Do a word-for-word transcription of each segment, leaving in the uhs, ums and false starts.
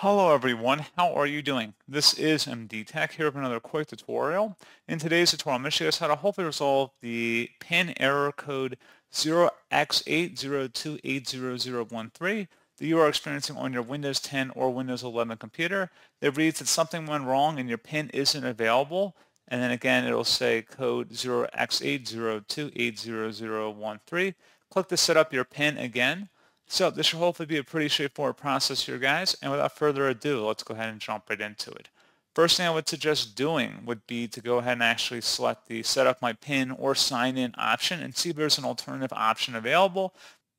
Hello everyone, how are you doing? This is M D Tech here with another quick tutorial. In today's tutorial, I'm going to show you guys how to hopefully resolve the PIN error code zero x eight zero two eight zero zero one three that you are experiencing on your Windows ten or Windows eleven computer. It reads that something went wrong and your PIN isn't available, and then again it'll say code zero x eight zero two eight zero zero one three. Click to set up your PIN again. So this should hopefully be a pretty straightforward process here, guys, and without further ado, let's go ahead and jump right into it. First thing I would suggest doing would be to go ahead and actually select the set up my PIN or sign in option and see if there's an alternative option available.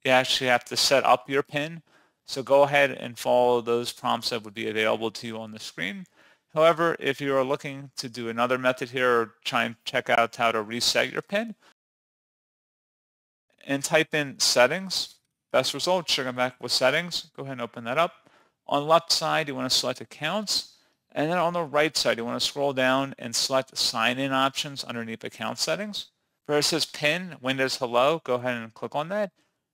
You actually have to set up your PIN, so go ahead and follow those prompts that would be available to you on the screen. However, if you are looking to do another method here or try and check out how to reset your PIN, and type in settings. Best results, should come back with settings. Go ahead and open that up. On the left side, you want to select accounts. And then on the right side, you want to scroll down and select sign-in options underneath account settings. Where it says PIN, Windows Hello, go ahead and click on that.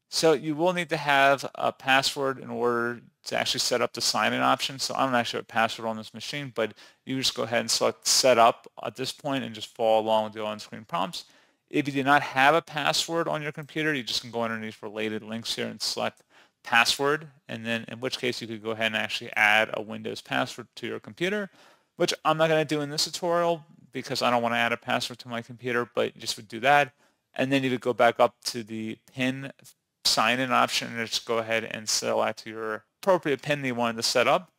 So you will need to have a password in order to actually set up the sign-in option. So I don't actually have a password on this machine, but you just go ahead and select set up at this point and just follow along with the on-screen prompts. If you do not have a password on your computer, you just can go underneath related links here and select password, and then in which case you could go ahead and actually add a Windows password to your computer, which I'm not going to do in this tutorial because I don't want to add a password to my computer, but you just would do that. And then you would go back up to the PIN sign-in option and just go ahead and select your appropriate PIN that you wanted to set up.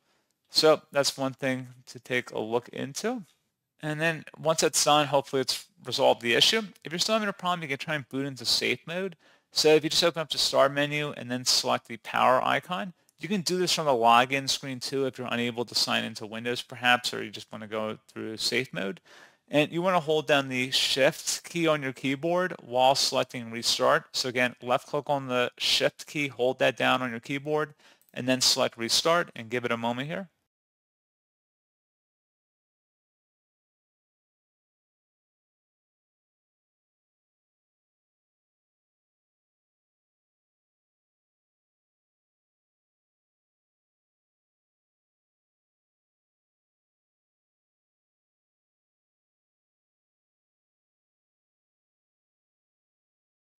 So that's one thing to take a look into. And then once that's done, hopefully it's resolved the issue. If you're still having a problem, you can try and boot into safe mode. So if you just open up the start menu and then select the power icon, you can do this from the login screen too if you're unable to sign into Windows perhaps, or you just want to go through safe mode. And you want to hold down the shift key on your keyboard while selecting restart. So again, left click on the shift key, hold that down on your keyboard, and then select restart and give it a moment here.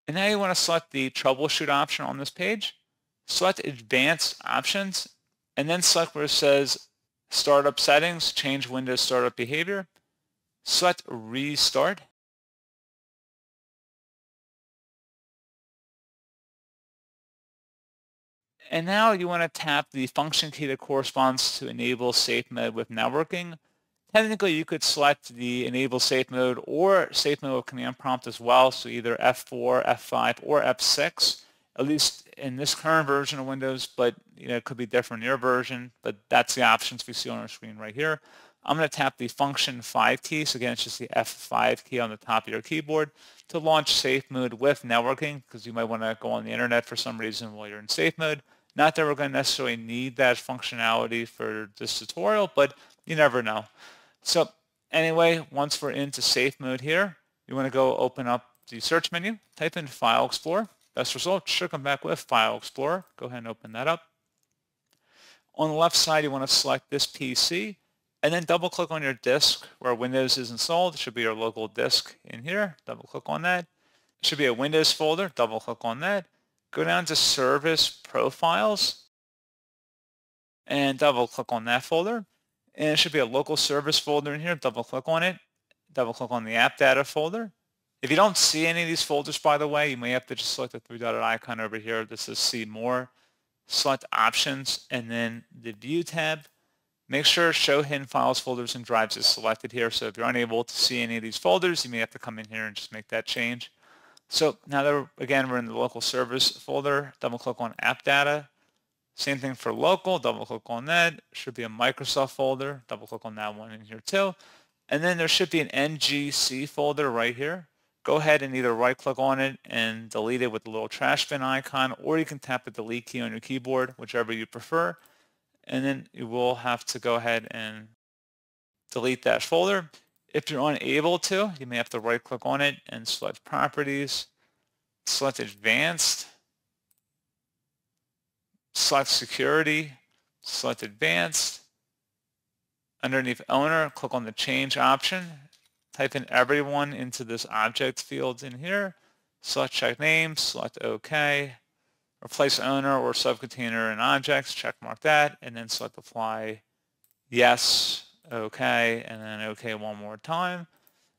And now you want to select the troubleshoot option on this page, select advanced options, and then select where it says startup settings, change Windows startup behavior, select restart. And now you want to tap the function key that corresponds to enable safe mode with networking. Technically, you could select the enable safe mode or safe mode with command prompt as well, so either F four, F five, or F six, at least in this current version of Windows, but you know, it could be different in your version, but that's the options we see on our screen right here. I'm going to tap the function five key, so again, it's just the F five key on the top of your keyboard to launch safe mode with networking, because you might want to go on the internet for some reason while you're in safe mode. Not that we're going to necessarily need that functionality for this tutorial, but you never know. So anyway, once we're into safe mode here, you want to go open up the search menu, type in File Explorer. Best result should come back with File Explorer. Go ahead and open that up. On the left side, you want to select this P C, and then double click on your disk where Windows is installed. It should be your local disk in here. Double click on that. It should be a Windows folder. Double click on that. Go down to Service Profiles, and double click on that folder. And it should be a local service folder in here. Double click on it. Double click on the app data folder. If you don't see any of these folders, by the way, you may have to just select the three-dotted icon over here. This is see more. Select options and then the view tab. Make sure show hidden files, folders, and drives is selected here. So if you're unable to see any of these folders, you may have to come in here and just make that change. So now that we're, again, we're in the local service folder. Double click on app data. Same thing for local, double click on that. Should be a Microsoft folder, double click on that one in here too. And then there should be an N G C folder right here. Go ahead and either right click on it and delete it with the little trash bin icon, or you can tap the delete key on your keyboard, whichever you prefer. And then you will have to go ahead and delete that folder. If you're unable to, you may have to right click on it and select properties, select advanced, select security, select Advanced. Underneath Owner, click on the Change option. Type in everyone into this object field in here. Select Check Name, select OK. Replace Owner or Subcontainer in Objects, check mark that, and then select Apply, Yes, OK, and then OK one more time.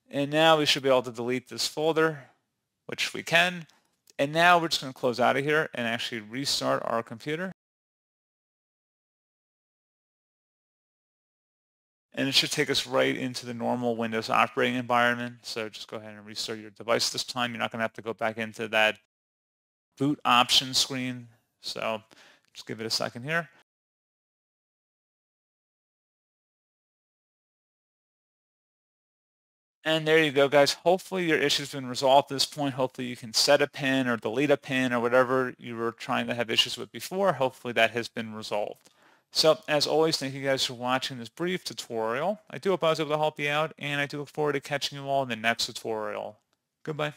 And now we should be able to delete this folder, which we can. And now we're just going to close out of here and actually restart our computer. And it should take us right into the normal Windows operating environment. So just go ahead and restart your device this time. You're not going to have to go back into that boot option screen. So just give it a second here. And there you go, guys. Hopefully your issue's been resolved at this point. Hopefully you can set a PIN or delete a PIN or whatever you were trying to have issues with before. Hopefully that has been resolved. So as always, thank you guys for watching this brief tutorial. I do hope I was able to help you out, and I do look forward to catching you all in the next tutorial. Goodbye.